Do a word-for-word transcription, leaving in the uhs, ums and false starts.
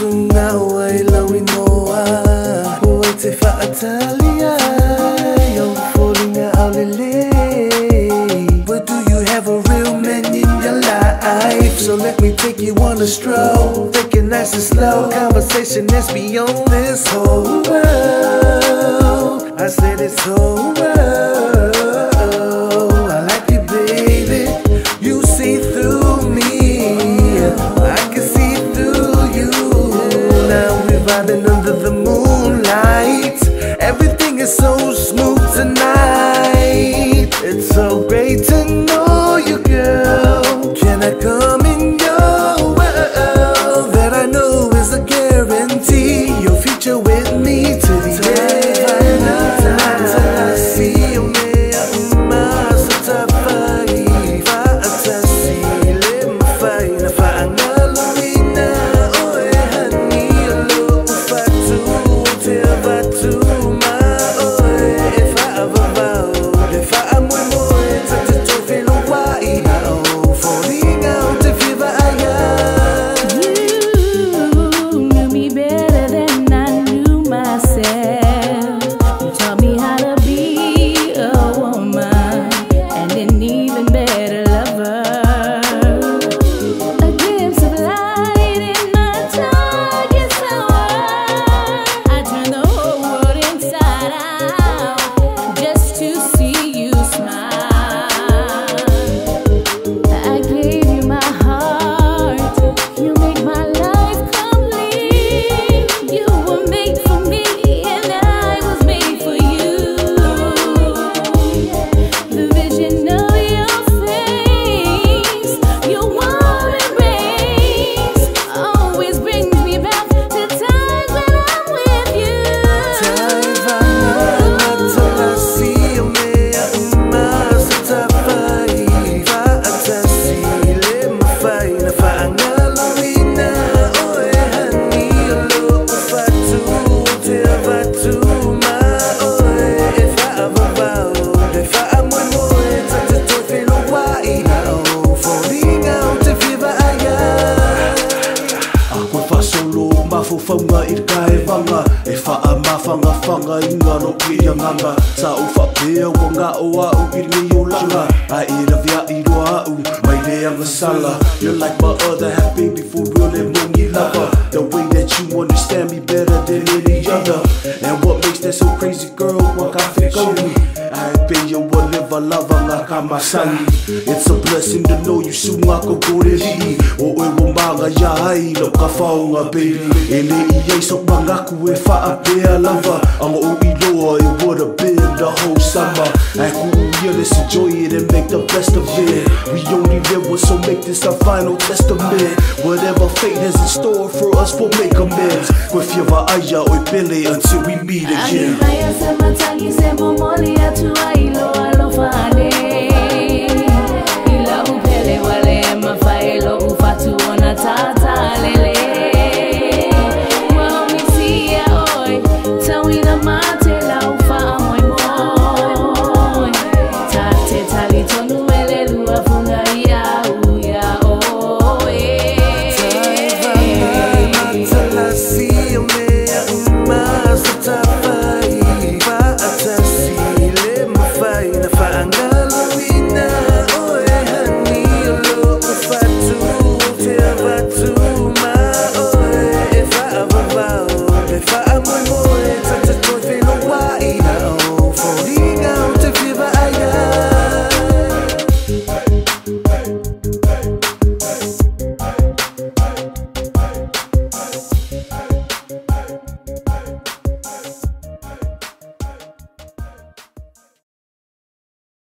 Sunga wai lawinoa Huai te faatalia You're falling out lily. But do you have a real man in your life? So let me take you on a stroll. Take it nice and slow. Conversation that's beyond this whole world. I said this whole world. I like you, baby. You see through me. I can see through you. Now we're vibing under the moonlight. Everything is so smooth tonight. It's so great to know you, girl. Can I come in your world? That I know is a guarantee. Your future with me to the end of time. I see you, man. My soul to fight. Fantasy, let me find a final. Fanga irkai vanga e fa ama fanga fanga inga no piyanga sa ufa pia wanga oa ubili yolanga I iravia iroa u my day of sala you like my other half baby for real and money lover the way that you understand me better than any other and what makes that so crazy girl wakafika me I pay you whatever love kama sani it's a blessing to know you soon I could go to thee o e wanga ya hai lo kafaunga baby ele iye so bangaku e fa apea lava ang o iloa it would have been the whole summer I could really enjoy it and make the best of it we only live once so make this our final testament whatever fate has in store for us we'll make amends with your aya o pele until we meet again.